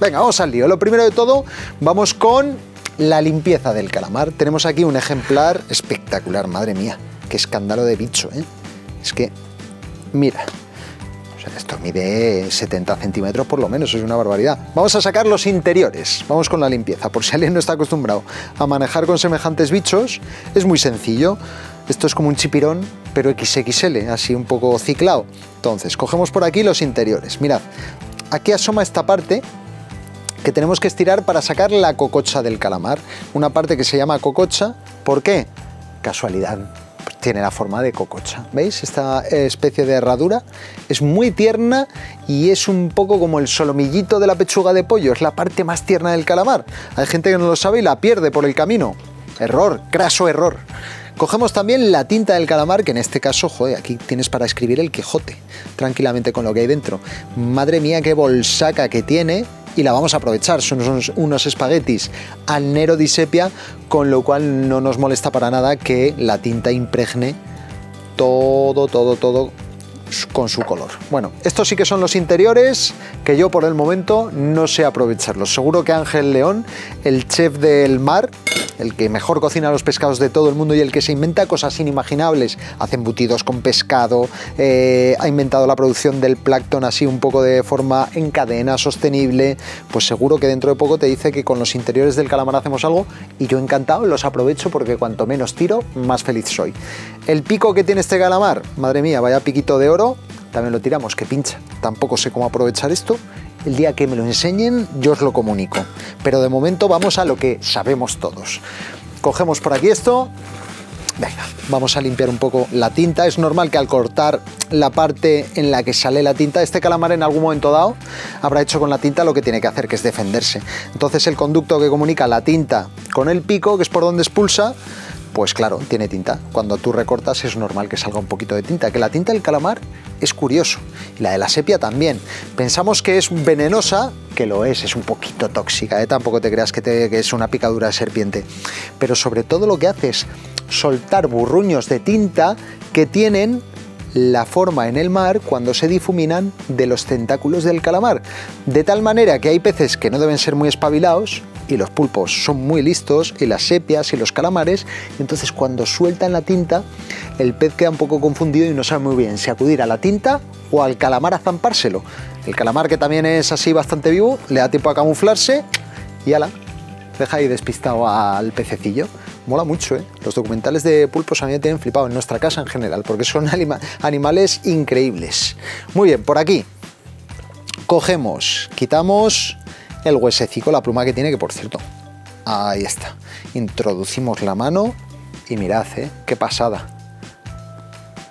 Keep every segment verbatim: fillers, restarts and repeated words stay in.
Venga, vamos al lío. Lo primero de todo, vamos con la limpieza del calamar. Tenemos aquí un ejemplar espectacular, madre mía. Qué escándalo de bicho, ¿eh? Es que, mira, o sea, esto mide setenta centímetros por lo menos, es una barbaridad. Vamos a sacar los interiores, vamos con la limpieza. Por si alguien no está acostumbrado a manejar con semejantes bichos, es muy sencillo. Esto es como un chipirón, pero equis equis ele, así un poco ciclado. Entonces, cogemos por aquí los interiores. Mirad, aquí asoma esta parte que tenemos que estirar para sacar la cococha del calamar. Una parte que se llama cococha, ¿por qué? Casualidad. Tiene la forma de cococha, ¿veis? Esta especie de herradura es muy tierna y es un poco como el solomillito de la pechuga de pollo, es la parte más tierna del calamar. Hay gente que no lo sabe y la pierde por el camino. Error, craso error. Cogemos también la tinta del calamar, que en este caso, joder, aquí tienes para escribir el Quijote, tranquilamente con lo que hay dentro. Madre mía, qué bolsaca que tiene. Y la vamos a aprovechar, son unos, unos espaguetis al nero di sepia, con lo cual no nos molesta para nada que la tinta impregne todo, todo, todo con su color. Bueno, estos sí que son los interiores, que yo por el momento no sé aprovecharlos. Seguro que Ángel León, el chef del mar, el que mejor cocina los pescados de todo el mundo y el que se inventa cosas inimaginables, hace embutidos con pescado, eh, ha inventado la producción del plancton así un poco de forma en cadena, sostenible, pues seguro que dentro de poco te dice que con los interiores del calamar hacemos algo, y yo encantado, los aprovecho porque cuanto menos tiro, más feliz soy. El pico que tiene este calamar, madre mía, vaya piquito de oro, también lo tiramos, que pincha. Tampoco sé cómo aprovechar esto. El día que me lo enseñen, yo os lo comunico. Pero de momento vamos a lo que sabemos todos. Cogemos por aquí esto. Venga, vamos a limpiar un poco la tinta. Es normal que al cortar la parte en la que sale la tinta, este calamar en algún momento dado habrá hecho con la tinta lo que tiene que hacer, que es defenderse. Entonces el conducto que comunica la tinta con el pico, que es por donde expulsa, pues claro, tiene tinta. Cuando tú recortas es normal que salga un poquito de tinta. Que la tinta del calamar es curioso. Y la de la sepia también. Pensamos que es venenosa, que lo es, es un poquito tóxica, ¿eh? Tampoco te creas que, te, que es una picadura de serpiente. Pero sobre todo lo que hace es soltar burruños de tinta que tienen la forma en el mar cuando se difuminan de los tentáculos del calamar. De tal manera que hay peces que no deben ser muy espabilados, y los pulpos son muy listos, y las sepias y los calamares, y entonces cuando sueltan la tinta, el pez queda un poco confundido y no sabe muy bien si acudir a la tinta o al calamar a zampárselo. El calamar, que también es así bastante vivo, le da tiempo a camuflarse y ala, deja ahí despistado al pececillo. Mola mucho, ¿eh? Los documentales de pulpos a mí me tienen flipado, en nuestra casa en general, porque son anima- animales increíbles. Muy bien, por aquí cogemos, quitamos el huesecico, la pluma que tiene, que por cierto, ahí está. Introducimos la mano y mirad, ¿eh? Qué pasada.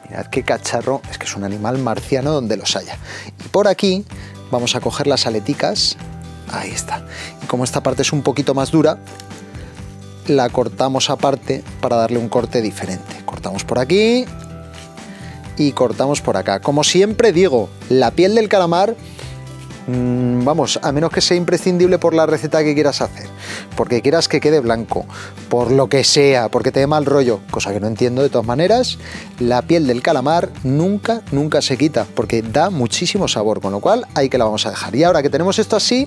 Mirad qué cacharro, es que es un animal marciano donde los haya. Y por aquí vamos a coger las aleticas, ahí está. Y como esta parte es un poquito más dura, la cortamos aparte para darle un corte diferente. Cortamos por aquí y cortamos por acá. Como siempre digo, la piel del calamar, mmm, vamos, a menos que sea imprescindible por la receta que quieras hacer, porque quieras que quede blanco, por lo que sea, porque te dé mal rollo, cosa que no entiendo de todas maneras, la piel del calamar nunca, nunca se quita, porque da muchísimo sabor, con lo cual ahí que la vamos a dejar. Y ahora que tenemos esto así,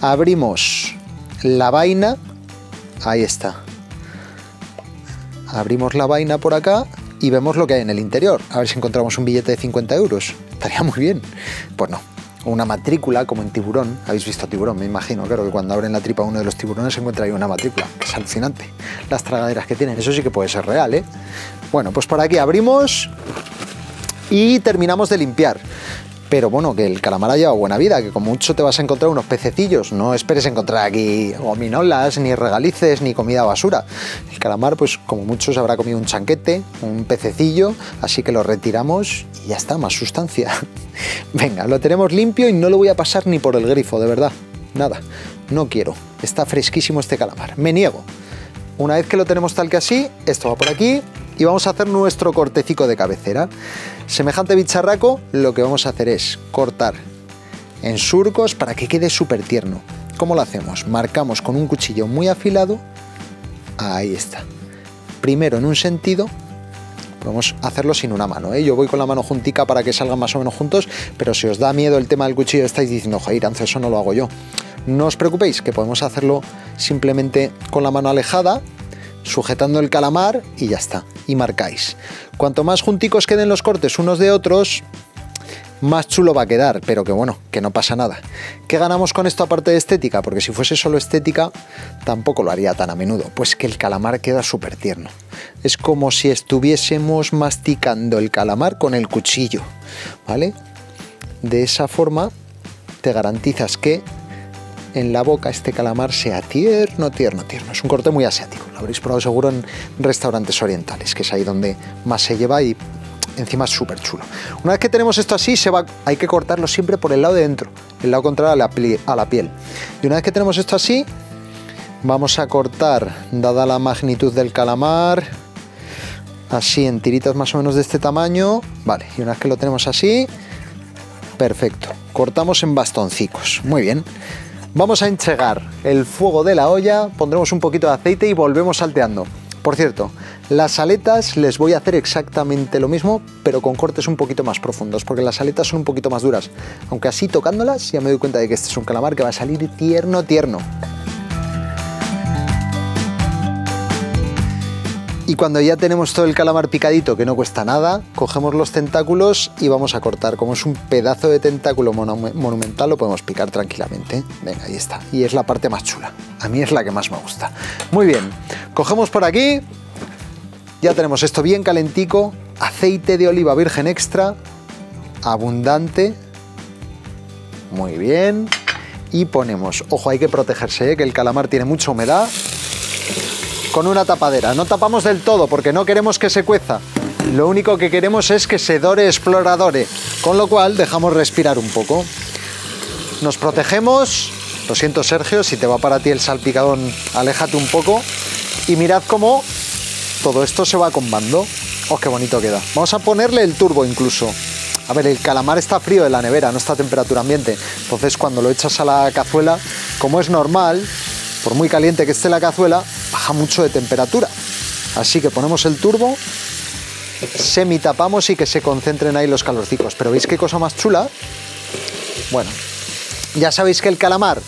abrimos la vaina. Ahí está. Abrimos la vaina por acá y vemos lo que hay en el interior. A ver si encontramos un billete de cincuenta euros. Estaría muy bien. Pues no. Una matrícula, como en Tiburón. Habéis visto Tiburón, me imagino. Claro que cuando abren la tripa uno de los tiburones se encuentra ahí una matrícula. Que es alucinante. Las tragaderas que tienen. Eso sí que puede ser real, ¿eh? Bueno, pues por aquí abrimos y terminamos de limpiar. Pero bueno, que el calamar ha llevado buena vida, que como mucho te vas a encontrar unos pececillos, no esperes encontrar aquí gominolas, ni regalices, ni comida basura. El calamar, pues como muchos habrá comido un chanquete, un pececillo, así que lo retiramos y ya está, más sustancia. Venga, lo tenemos limpio y no lo voy a pasar ni por el grifo, de verdad, nada, no quiero. Está fresquísimo este calamar, me niego. Una vez que lo tenemos tal que así, esto va por aquí y vamos a hacer nuestro cortecico de cabecera. Semejante bicharraco, lo que vamos a hacer es cortar en surcos para que quede súper tierno. ¿Cómo lo hacemos? Marcamos con un cuchillo muy afilado, ahí está. Primero en un sentido, podemos hacerlo sin una mano, ¿eh? Yo voy con la mano juntica para que salgan más o menos juntos, pero si os da miedo el tema del cuchillo, estáis diciendo, joder, Yranzo, eso no lo hago yo. No os preocupéis, que podemos hacerlo simplemente con la mano alejada, sujetando el calamar y ya está, y marcáis. Cuanto más junticos queden los cortes unos de otros, más chulo va a quedar, pero que bueno, que no pasa nada. ¿Qué ganamos con esto aparte de estética? Porque si fuese solo estética, tampoco lo haría tan a menudo. Pues que el calamar queda súper tierno. Es como si estuviésemos masticando el calamar con el cuchillo, ¿vale? De esa forma te garantizas que en la boca este calamar sea tierno, tierno, tierno. Es un corte muy asiático, lo habréis probado seguro en restaurantes orientales, que es ahí donde más se lleva y encima es súper chulo. Una vez que tenemos esto así, se va, hay que cortarlo siempre por el lado de dentro, el lado contrario a la, a la piel. Y una vez que tenemos esto así, vamos a cortar, dada la magnitud del calamar, así en tiritas más o menos de este tamaño. Vale, y una vez que lo tenemos así, perfecto. Cortamos en bastoncicos, muy bien. Vamos a enchegar el fuego de la olla, pondremos un poquito de aceite y volvemos salteando. Por cierto, las aletas les voy a hacer exactamente lo mismo, pero con cortes un poquito más profundos, porque las aletas son un poquito más duras. Aunque así tocándolas ya me doy cuenta de que este es un calamar que va a salir tierno, tierno. Y cuando ya tenemos todo el calamar picadito, que no cuesta nada, cogemos los tentáculos y vamos a cortar. Como es un pedazo de tentáculo monu- monumental, lo podemos picar tranquilamente. Venga, ahí está. Y es la parte más chula. A mí es la que más me gusta. Muy bien, cogemos por aquí. Ya tenemos esto bien calentico. Aceite de oliva virgen extra, abundante. Muy bien. Y ponemos, ojo, hay que protegerse, ¿eh? Que el calamar tiene mucha humedad. Con una tapadera, no tapamos del todo porque no queremos que se cueza, lo único que queremos es que se dore exploradore, con lo cual dejamos respirar un poco, nos protegemos. Lo siento, Sergio, si te va para ti el salpicadón, aléjate un poco y mirad cómo todo esto se va combando. Oh, qué bonito queda. Vamos a ponerle el turbo incluso. A ver, el calamar está frío de la nevera, no está a temperatura ambiente, entonces cuando lo echas a la cazuela, como es normal, por muy caliente que esté la cazuela, baja mucho de temperatura. Así que ponemos el turbo, semi tapamos y que se concentren ahí los calorcicos. Pero ¿veis qué cosa más chula? Bueno, ya sabéis que el calamar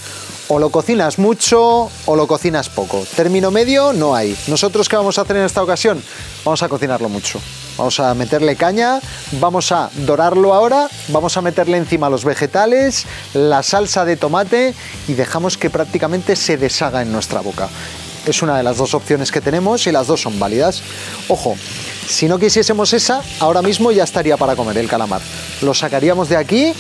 o lo cocinas mucho o lo cocinas poco. Término medio no hay. ¿Nosotros qué vamos a hacer en esta ocasión? Vamos a cocinarlo mucho. Vamos a meterle caña, vamos a dorarlo ahora, vamos a meterle encima los vegetales, la salsa de tomate y dejamos que prácticamente se deshaga en nuestra boca. Es una de las dos opciones que tenemos y las dos son válidas. Ojo, si no quisiésemos esa, ahora mismo ya estaría para comer el calamar. Lo sacaríamos de aquí,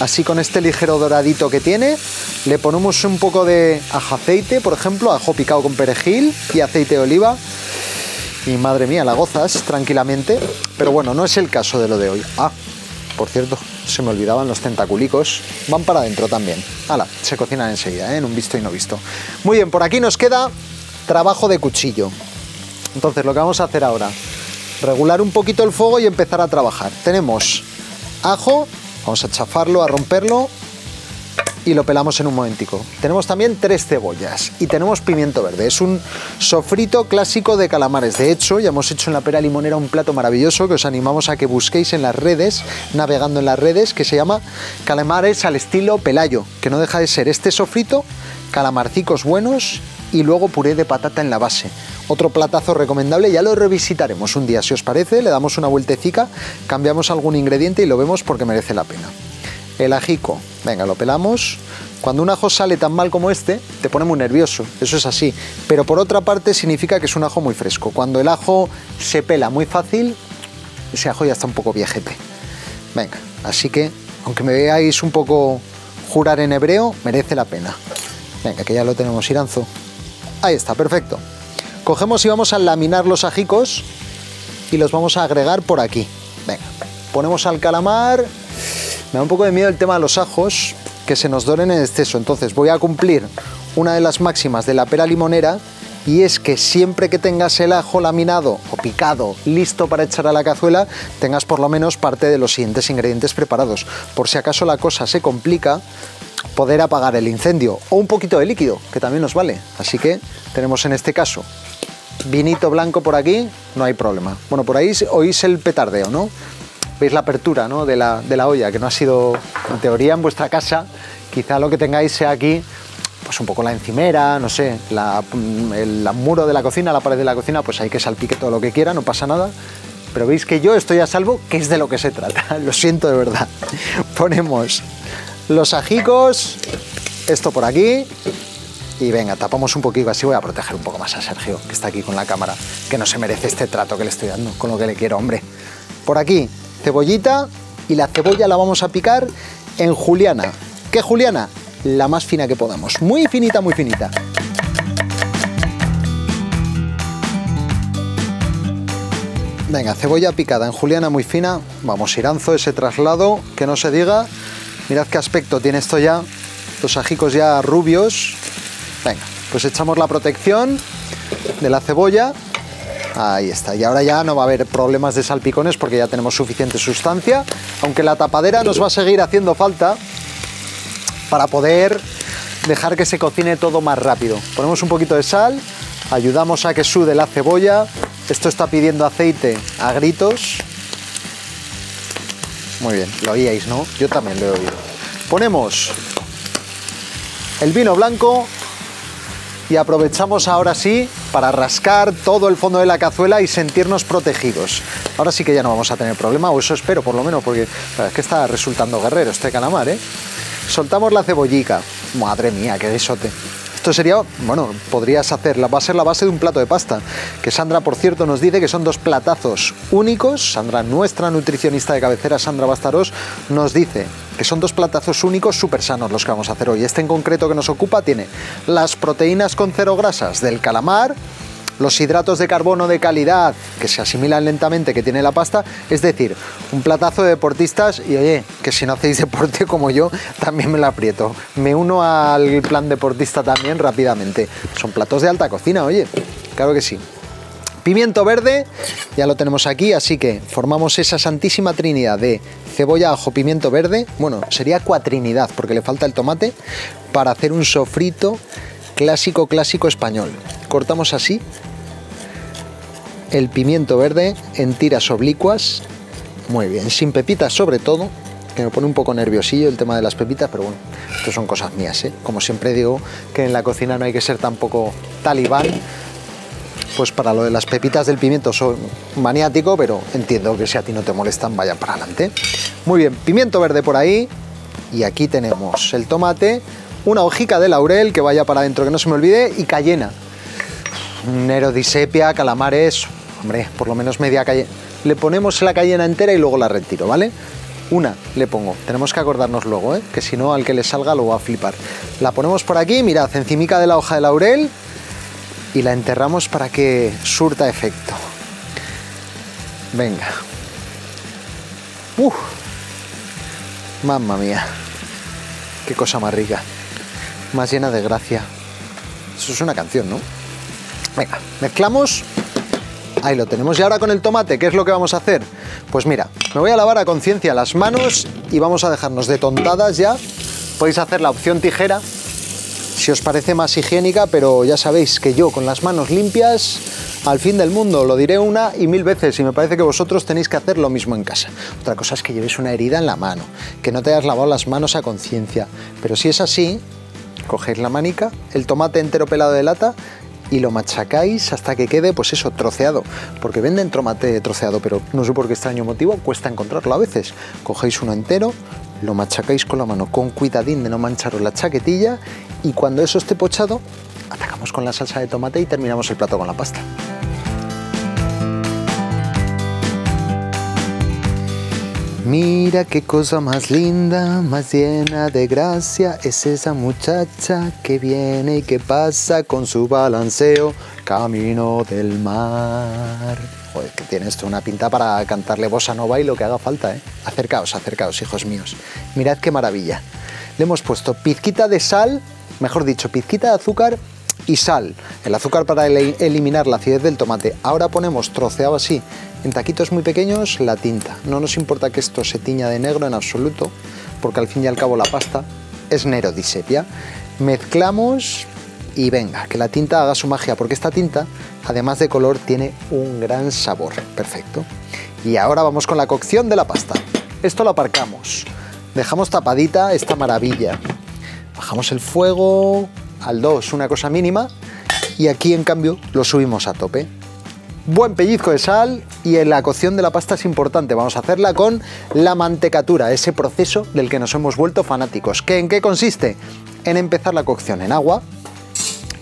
así con este ligero doradito que tiene, le ponemos un poco de ajo aceite, por ejemplo, ajo picado con perejil y aceite de oliva. Y madre mía, la gozas tranquilamente, pero bueno, no es el caso de lo de hoy. Ah, por cierto, se me olvidaban los tentaculicos, van para adentro también. Hala, se cocinan enseguida, ¿eh? En un visto y no visto. Muy bien, por aquí nos queda trabajo de cuchillo. Entonces lo que vamos a hacer ahora, regular un poquito el fuego y empezar a trabajar. Tenemos ajo, vamos a chafarlo, a romperlo y lo pelamos en un momentico. Tenemos también tres cebollas y tenemos pimiento verde. Es un sofrito clásico de calamares. De hecho, ya hemos hecho en La Pera Limonera un plato maravilloso que os animamos a que busquéis en las redes, navegando en las redes, que se llama calamares al estilo Pelayo, que no deja de ser este sofrito, calamarcicos buenos y luego puré de patata en la base. Otro platazo recomendable, ya lo revisitaremos un día si os parece, le damos una vueltecica, cambiamos algún ingrediente y lo vemos porque merece la pena. El ajico, venga, lo pelamos. Cuando un ajo sale tan mal como este, te pone muy nervioso, eso es así. Pero por otra parte significa que es un ajo muy fresco. Cuando el ajo se pela muy fácil, ese ajo ya está un poco viejete. Venga, así que, aunque me veáis un poco jurar en hebreo, merece la pena. Venga, que ya lo tenemos, Yranzo. Ahí está, perfecto. Cogemos y vamos a laminar los ajicos y los vamos a agregar por aquí. Venga, ponemos al calamar. Me da un poco de miedo el tema de los ajos, que se nos doren en exceso. Entonces voy a cumplir una de las máximas de La Pera Limonera, y es que siempre que tengas el ajo laminado o picado, listo para echar a la cazuela, tengas por lo menos parte de los siguientes ingredientes preparados. Por si acaso la cosa se complica, poder apagar el incendio. O un poquito de líquido, que también nos vale. Así que tenemos en este caso vinito blanco por aquí, no hay problema. Bueno, por ahí oís el petardeo, ¿no? Veis la apertura, ¿no? de, la, de la olla, que no ha sido, en teoría, en vuestra casa. Quizá lo que tengáis sea aquí pues un poco la encimera, no sé, la, el, el muro de la cocina, la pared de la cocina, pues hay que salpique todo lo que quiera, no pasa nada. Pero veis que yo estoy a salvo, que es de lo que se trata, lo siento de verdad. Ponemos los ajicos, esto por aquí, y venga, tapamos un poquito, así voy a proteger un poco más a Sergio, que está aquí con la cámara, que no se merece este trato que le estoy dando, con lo que le quiero, hombre. Por aquí, cebollita, y la cebolla la vamos a picar en juliana. ¿Qué juliana? La más fina que podamos, muy finita, muy finita. Venga, cebolla picada en juliana muy fina. Vamos, Yranzo, ese traslado, que no se diga. Mirad qué aspecto tiene esto ya, los ajicos ya rubios. Venga, pues echamos la protección de la cebolla. Ahí está, y ahora ya no va a haber problemas de salpicones porque ya tenemos suficiente sustancia, aunque la tapadera nos va a seguir haciendo falta para poder dejar que se cocine todo más rápido. Ponemos un poquito de sal, ayudamos a que sude la cebolla. Esto está pidiendo aceite a gritos. Muy bien, lo oíais, ¿no? Yo también lo he oído. Ponemos el vino blanco y aprovechamos ahora sí para rascar todo el fondo de la cazuela y sentirnos protegidos. Ahora sí que ya no vamos a tener problema, o eso espero por lo menos, porque es que está resultando guerrero este calamar, ¿eh? Soltamos la cebollica. Madre mía, qué desote. Esto sería, bueno, podrías hacerla, va a ser la base de un plato de pasta, que Sandra, por cierto, nos dice que son dos platazos únicos. Sandra, nuestra nutricionista de cabecera, Sandra Bastarós, nos dice que son dos platazos únicos súper sanos los que vamos a hacer hoy. Este en concreto que nos ocupa tiene las proteínas con cero grasas del calamar, los hidratos de carbono de calidad que se asimilan lentamente que tiene la pasta, es decir, un platazo de deportistas. Y oye, que si no hacéis deporte como yo, también me lo aprieto, me uno al plan deportista también rápidamente. Son platos de alta cocina, oye, claro que sí. Pimiento verde, ya lo tenemos aquí, así que formamos esa santísima trinidad de cebolla, ajo, pimiento verde, bueno, sería cuatrinidad porque le falta el tomate, para hacer un sofrito clásico, clásico español. Cortamos así el pimiento verde en tiras oblicuas, muy bien, sin pepitas sobre todo, que me pone un poco nerviosillo el tema de las pepitas, pero bueno, esto son cosas mías, ¿eh? Como siempre digo que en la cocina no hay que ser tampoco talibán, pues para lo de las pepitas del pimiento soy maniático, pero entiendo que si a ti no te molestan, vaya para adelante. Muy bien, pimiento verde por ahí, y aquí tenemos el tomate, una hojica de laurel que vaya para adentro, que no se me olvide, y cayena. Nero di sepia, calamares, hombre, por lo menos media cayena. Le ponemos la cayena entera y luego la retiro, ¿vale? Una le pongo, tenemos que acordarnos luego, ¿eh? Que si no, al que le salga lo va a flipar. La ponemos por aquí, mirad, encimica de la hoja de laurel, y la enterramos para que surta efecto. Venga. ¡Uf! Mamma mía, qué cosa más rica, más llena de gracia. Eso es una canción, ¿no? Venga, mezclamos, ahí lo tenemos. Y ahora con el tomate, ¿qué es lo que vamos a hacer? Pues mira, me voy a lavar a conciencia las manos y vamos a dejarnos de tontadas ya. Podéis hacer la opción tijera, si os parece más higiénica, pero ya sabéis que yo con las manos limpias, al fin del mundo, lo diré una y mil veces, y me parece que vosotros tenéis que hacer lo mismo en casa. Otra cosa es que llevéis una herida en la mano, que no te hayas lavado las manos a conciencia, pero si es así, cogéis la manica, el tomate entero pelado de lata, y lo machacáis hasta que quede, pues eso, troceado, porque venden tomate troceado, pero no sé por qué extraño motivo cuesta encontrarlo a veces. Cogéis uno entero, lo machacáis con la mano, con cuidadín de no mancharos la chaquetilla, y cuando eso esté pochado, atacamos con la salsa de tomate y terminamos el plato con la pasta. Mira qué cosa más linda, más llena de gracia, es esa muchacha que viene y que pasa con su balanceo camino del mar. Joder, que tiene esto una pinta para cantarle bossa nova y lo que haga falta, ¿eh? Acercaos, acercaos, hijos míos. Mirad qué maravilla. Le hemos puesto pizquita de sal, mejor dicho, pizquita de azúcar y sal. El azúcar para eliminar la acidez del tomate. Ahora ponemos troceado así, en taquitos muy pequeños, la tinta. No nos importa que esto se tiña de negro en absoluto, porque al fin y al cabo la pasta es nero di sepia. Mezclamos y venga, que la tinta haga su magia, porque esta tinta, además de color, tiene un gran sabor. Perfecto. Y ahora vamos con la cocción de la pasta. Esto lo aparcamos. Dejamos tapadita esta maravilla. Bajamos el fuego, al dos una cosa mínima y aquí en cambio lo subimos a tope. Buen pellizco de sal y en la cocción de la pasta es importante, vamos a hacerla con la mantecatura, ese proceso del que nos hemos vuelto fanáticos. ¿Qué, ¿En qué consiste? En empezar la cocción en agua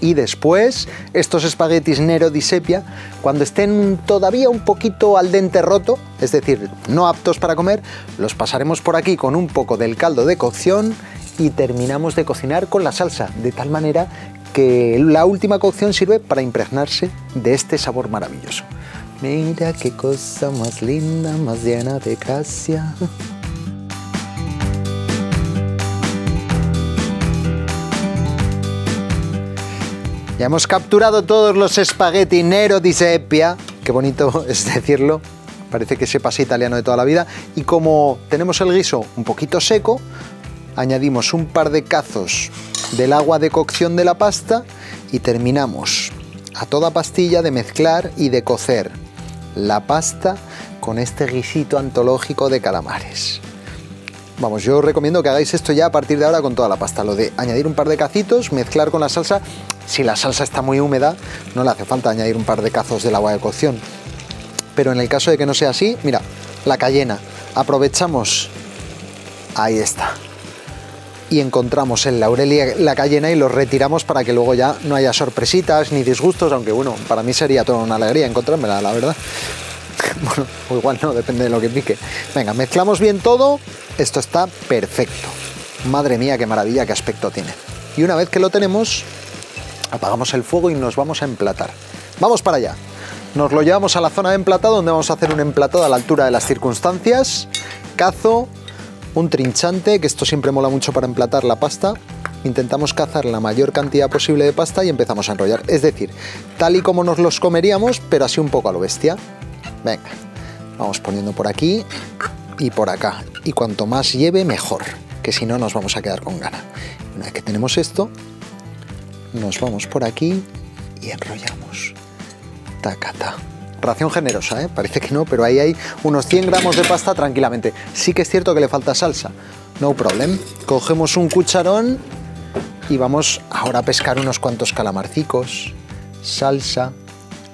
y después estos espaguetis nero di sepia, cuando estén todavía un poquito al dente roto, es decir, no aptos para comer, los pasaremos por aquí con un poco del caldo de cocción y terminamos de cocinar con la salsa, de tal manera que la última cocción sirve para impregnarse de este sabor maravilloso. Mira qué cosa más linda, más llena de gracia. Ya hemos capturado todos los espagueti nero di sepia. Qué bonito es decirlo, parece que sepas italiano de toda la vida. Y como tenemos el guiso un poquito seco, añadimos un par de cazos del agua de cocción de la pasta y terminamos a toda pastilla de mezclar y de cocer la pasta con este guisito antológico de calamares. Vamos, yo os recomiendo que hagáis esto ya a partir de ahora con toda la pasta, lo de añadir un par de cacitos, mezclar con la salsa. Si la salsa está muy húmeda, no le hace falta añadir un par de cazos del agua de cocción, pero en el caso de que no sea así, mira, la cayena, aprovechamos, ahí está. Y encontramos el laurel y la cayena y los retiramos para que luego ya no haya sorpresitas ni disgustos, aunque bueno, para mí sería toda una alegría encontrármela, la verdad. Bueno, o igual no, depende de lo que pique. Venga, mezclamos bien todo, esto está perfecto. Madre mía, qué maravilla, qué aspecto tiene. Y una vez que lo tenemos, apagamos el fuego y nos vamos a emplatar. Vamos para allá. Nos lo llevamos a la zona de emplatado, donde vamos a hacer un emplatado a la altura de las circunstancias. Cazo, un trinchante, que esto siempre mola mucho para emplatar la pasta. Intentamos cazar la mayor cantidad posible de pasta y empezamos a enrollar. Es decir, tal y como nos los comeríamos, pero así un poco a lo bestia. Venga, vamos poniendo por aquí y por acá. Y cuanto más lleve, mejor, que si no nos vamos a quedar con gana. Una vez que tenemos esto, nos vamos por aquí y enrollamos. Tacata. Ración generosa, ¿eh? Parece que no, pero ahí hay unos cien gramos de pasta tranquilamente. Sí que es cierto que le falta salsa, no problem. Cogemos un cucharón y vamos ahora a pescar unos cuantos calamarcicos, salsa,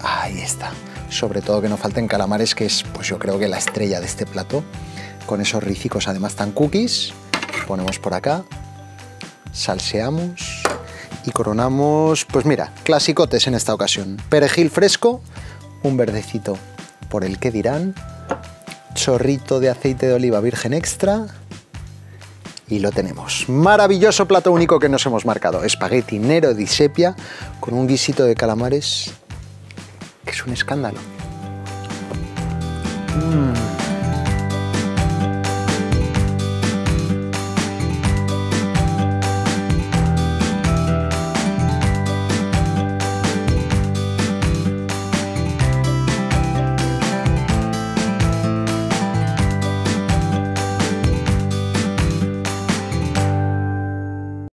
ahí está. Sobre todo que no falten calamares, que es, pues yo creo que la estrella de este plato. Con esos ricicos además tan cookies, ponemos por acá, salseamos y coronamos, pues mira, clasicotes en esta ocasión. Perejil fresco, un verdecito por el que dirán, chorrito de aceite de oliva virgen extra y lo tenemos. Maravilloso plato único que nos hemos marcado, espagueti nero di sepia con un guisito de calamares que es un escándalo. Mm.